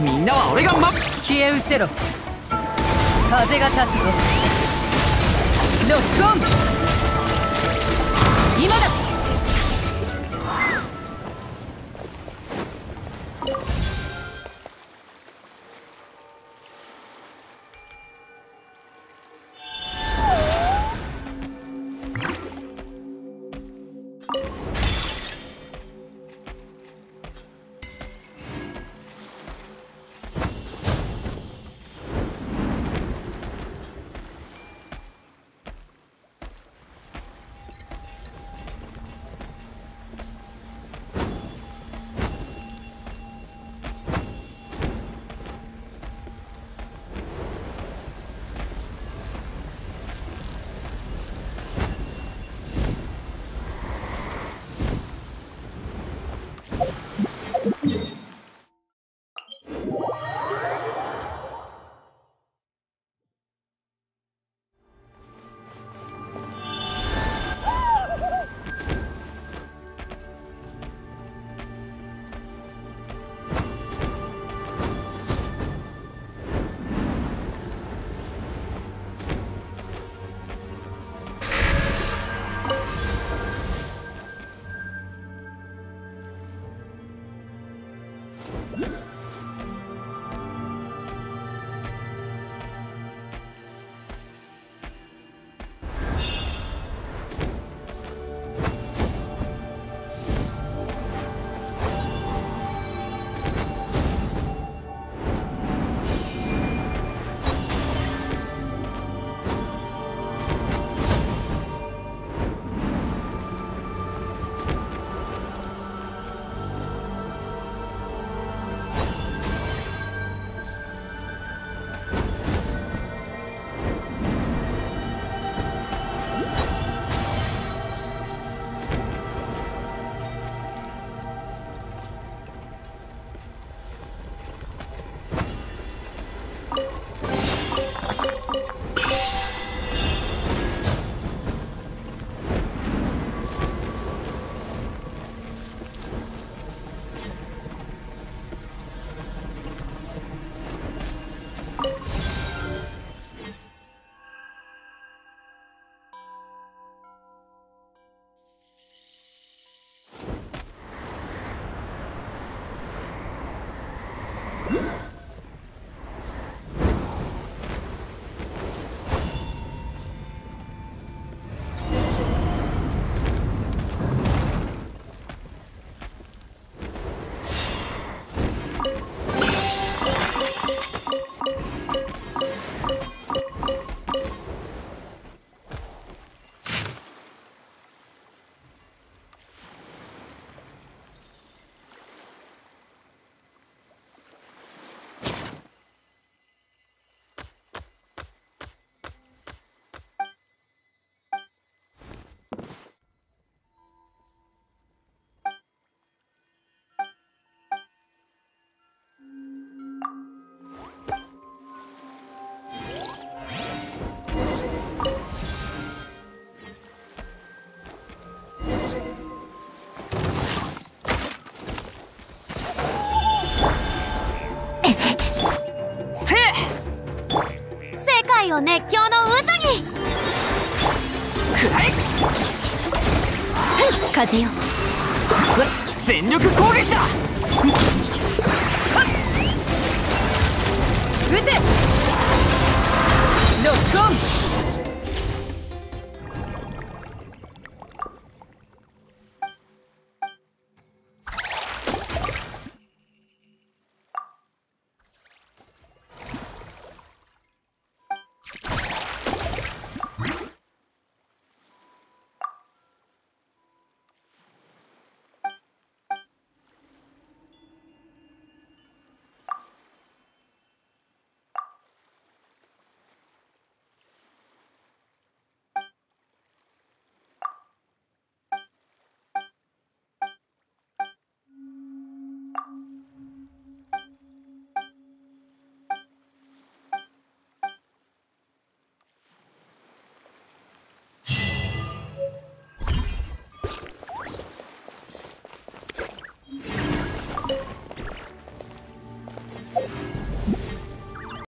みんなは俺が消えうせろ。風が立つぞ。ロックオン。今だ。熱狂の渦にくらえ、はい、風よ。全力攻撃だ。撃て。のゴン。